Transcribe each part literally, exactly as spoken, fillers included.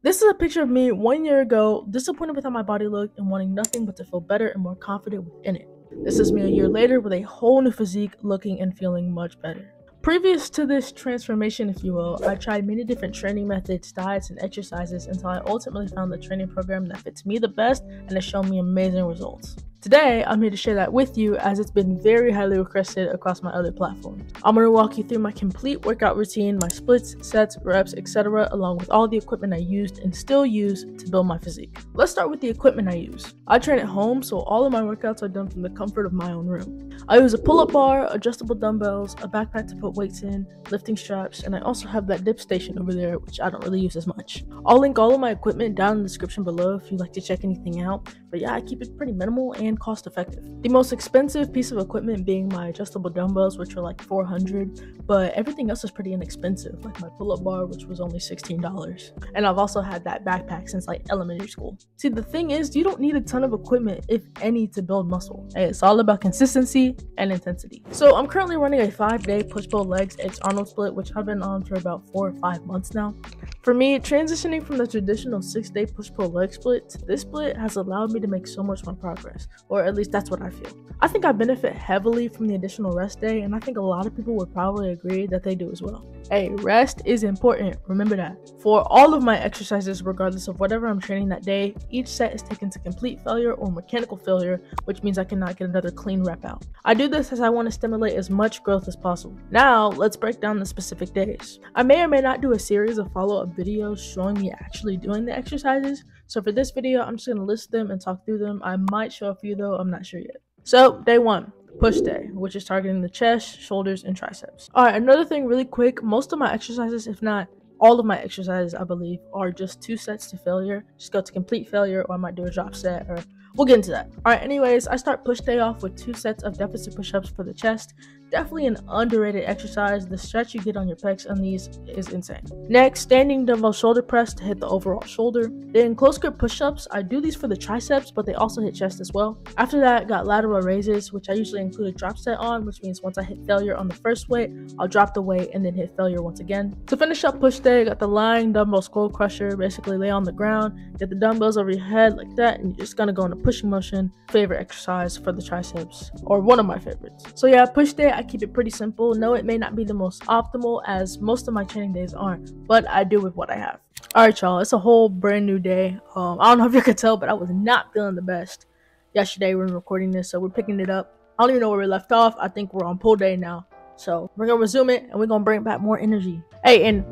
This is a picture of me one year ago, disappointed with how my body looked and wanting nothing but to feel better and more confident within it. This is me a year later with a whole new physique, looking and feeling much better. Previous to this transformation, if you will, I tried many different training methods, diets, and exercises until I ultimately found the training program that fits me the best and has shown me amazing results. Today, I'm here to share that with you as it's been very highly requested across my other platforms. I'm going to walk you through my complete workout routine, my splits, sets, reps, et cetera, along with all the equipment I used and still use to build my physique. Let's start with the equipment I use. I train at home, so all of my workouts are done from the comfort of my own room. I use a pull-up bar, adjustable dumbbells, a backpack to put weights in, lifting straps, and I also have that dip station over there, which I don't really use as much. I'll link all of my equipment down in the description below if you'd like to check anything out, but yeah, I keep it pretty minimal and and cost effective. The most expensive piece of equipment being my adjustable dumbbells, which are like four hundred dollars, but everything else is pretty inexpensive, like my pull-up bar, which was only sixteen dollars. And I've also had that backpack since like elementary school. See, the thing is, you don't need a ton of equipment, if any, to build muscle. It's all about consistency and intensity. So I'm currently running a five-day push-pull legs ex Arnold split, which I've been on for about four or five months now. For me, transitioning from the traditional six-day push-pull leg split to this split has allowed me to make so much more progress, or at least that's what I feel. I think I benefit heavily from the additional rest day, and I think a lot of people would probably agree that they do as well. Hey, rest is important, remember that. For all of my exercises, regardless of whatever I'm training that day, each set is taken to complete failure or mechanical failure, which means I cannot get another clean rep out. I do this as I want to stimulate as much growth as possible. Now, let's break down the specific days. I may or may not do a series of follow-up videos showing me actually doing the exercises, so for this video, I'm just going to list them and talk through them. I might show a few though, I'm not sure yet. So, day one. Push day, which is targeting the chest, shoulders, and triceps. Alright, another thing really quick, most of my exercises, if not all of my exercises, I believe, are just two sets to failure. Just go to complete failure, or I might do a drop set, or we'll get into that. Alright, anyways, I start push day off with two sets of deficit push-ups for the chest. Definitely an underrated exercise. The stretch you get on your pecs on these is insane. Next, standing dumbbell shoulder press to hit the overall shoulder. Then close grip push-ups. I do these for the triceps, but they also hit chest as well. After that, got lateral raises, which I usually include a drop set on, which means once I hit failure on the first weight, I'll drop the weight and then hit failure once again. To finish up push day, got the lying dumbbell skull crusher. Basically lay on the ground, get the dumbbells over your head like that, and you're just gonna go in a pushing motion. Favorite exercise for the triceps, or one of my favorites. So yeah, push day, I keep it pretty simple. No, it may not be the most optimal, as most of my training days aren't, but I do with what I have. Alright y'all, it's a whole brand new day. Um, I don't know if you could tell, but I was not feeling the best yesterday when recording this, so we're picking it up. I don't even know where we left off. I think we're on pull day now. So we're going to resume it, and we're going to bring back more energy. Hey, and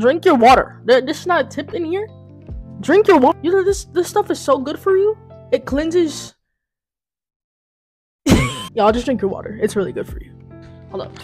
drink your water. This is not a tip in here. Drink your water. You know, this, this stuff is so good for you. It cleanses. Y'all, just drink your water. It's really good for you. Hold up.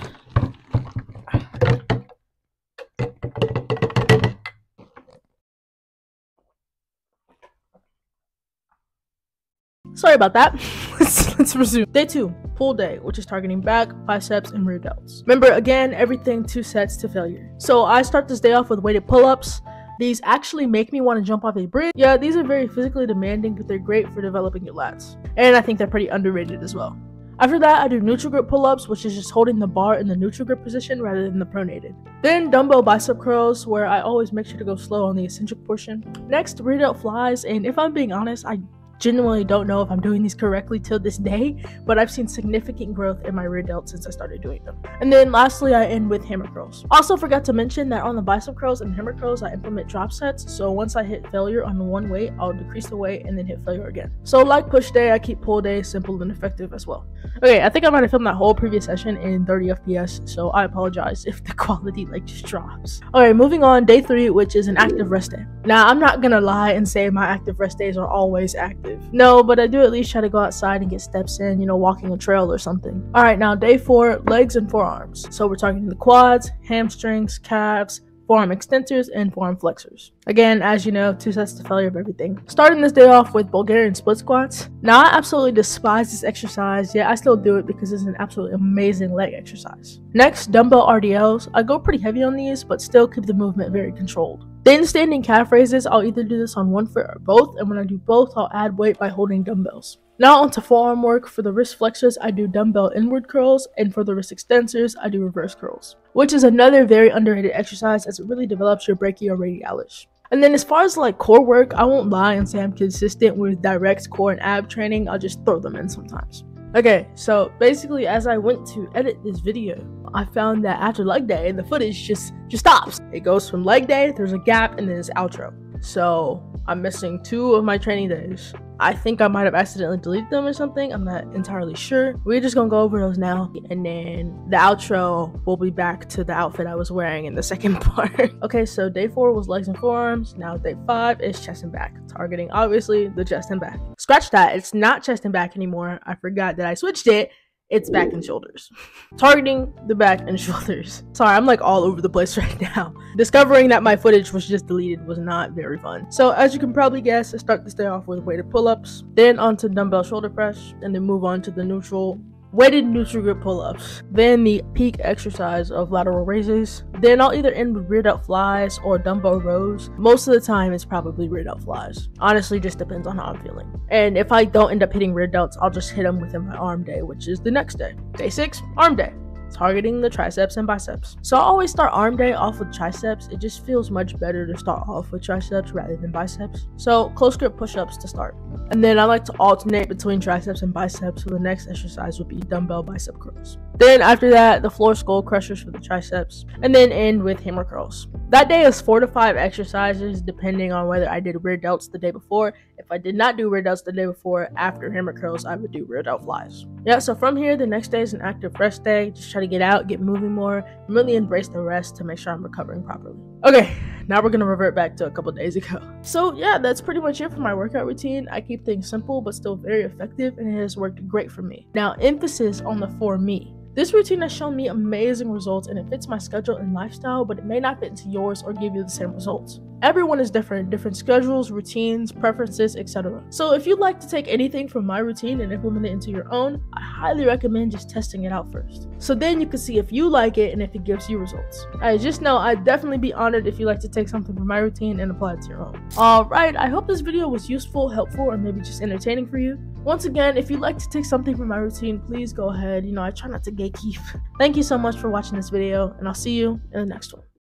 Sorry about that. let's, let's resume. Day two, pull day, which is targeting back, biceps, and rear delts. Remember, again, everything two sets to failure. So I start this day off with weighted pull-ups. These actually make me want to jump off a bridge. Yeah, these are very physically demanding, but they're great for developing your lats. And I think they're pretty underrated as well. After that, I do neutral grip pull-ups, which is just holding the bar in the neutral grip position rather than the pronated. Then dumbbell bicep curls, where I always make sure to go slow on the eccentric portion. Next, rear delt flies, and if I'm being honest, I genuinely don't know if I'm doing these correctly till this day, but I've seen significant growth in my rear delt since I started doing them. And then lastly, I end with hammer curls. Also forgot to mention that on the bicep curls and hammer curls, I implement drop sets, so once I hit failure on one weight, I'll decrease the weight and then hit failure again. So like push day, I keep pull day simple and effective as well. Okay, I think I might have filmed that whole previous session in thirty F P S, so I apologize if the quality like just drops. Alright, moving on, day three, which is an active rest day. Now, I'm not gonna lie and say my active rest days are always active. No, but I do at least try to go outside and get steps in, you know, walking a trail or something. Alright, now day four, legs and forearms. So we're targeting the quads, hamstrings, calves, forearm extensors, and forearm flexors. Again, as you know, two sets to failure of everything. Starting this day off with Bulgarian split squats. Now, I absolutely despise this exercise, yet I still do it because it's an absolutely amazing leg exercise. Next, dumbbell R D Ls. I go pretty heavy on these, but still keep the movement very controlled. Then standing calf raises, I'll either do this on one foot or both, and when I do both, I'll add weight by holding dumbbells. Now onto forearm work. For the wrist flexors, I do dumbbell inward curls, and for the wrist extensors, I do reverse curls, which is another very underrated exercise as it really develops your brachioradialis. And then as far as like core work, I won't lie and say I'm consistent with direct core and ab training. I'll just throw them in sometimes. Okay, so basically as I went to edit this video, I found that after leg day, the footage just, just stops. It goes from leg day, there's a gap, and then it's outro. So I'm missing two of my training days. I think I might have accidentally deleted them or something. I'm not entirely sure. We're just gonna go over those now. And then the outro will be back to the outfit I was wearing in the second part. Okay, so day four was legs and forearms. Now day five is chest and back. Targeting, obviously, the chest and back. Scratch that, it's not chest and back anymore. I forgot that I switched it. It's back and shoulders. Targeting the back and shoulders. Sorry, I'm like all over the place right now. Discovering that my footage was just deleted was not very fun. So as you can probably guess, I start this day off with weighted pull-ups, then onto dumbbell shoulder press, and then move on to the neutral, weighted neutral grip pull-ups, then the peak exercise of lateral raises. Then I'll either end with reared up flies or dumbbell rows. Most of the time it's probably reared up flies. Honestly, just depends on how I'm feeling. And if I don't end up hitting rear delts, I'll just hit them within my arm day, which is the next day. Day six, arm day. Targeting the triceps and biceps. So I always start arm day off with triceps. It just feels much better to start off with triceps rather than biceps. So close grip push-ups to start. And then I like to alternate between triceps and biceps, so the next exercise would be dumbbell bicep curls. Then after that, the floor skull crushers for the triceps, and then end with hammer curls. That day is four to five exercises depending on whether I did rear delts the day before. If I did not do rear delts the day before, after hammer curls, I would do rear delt flies. Yeah, so from here, the next day is an active rest day. Just try to get out, get moving more, and really embrace the rest to make sure I'm recovering properly. Okay, now we're gonna revert back to a couple days ago. So yeah, that's pretty much it for my workout routine. I keep things simple, but still very effective, and it has worked great for me. Now, emphasis on the for me. This routine has shown me amazing results, and it fits my schedule and lifestyle, but it may not fit into yours or give you the same results. Everyone is different, different schedules, routines, preferences, et cetera. So if you'd like to take anything from my routine and implement it into your own, I highly recommend just testing it out first. So then you can see if you like it and if it gives you results. I just know I'd definitely be honored if you like to take something from my routine and apply it to your own. Alright, I hope this video was useful, helpful, or maybe just entertaining for you. Once again, if you'd like to take something from my routine, please go ahead. You know, I try not to gatekeep. Thank you so much for watching this video, and I'll see you in the next one.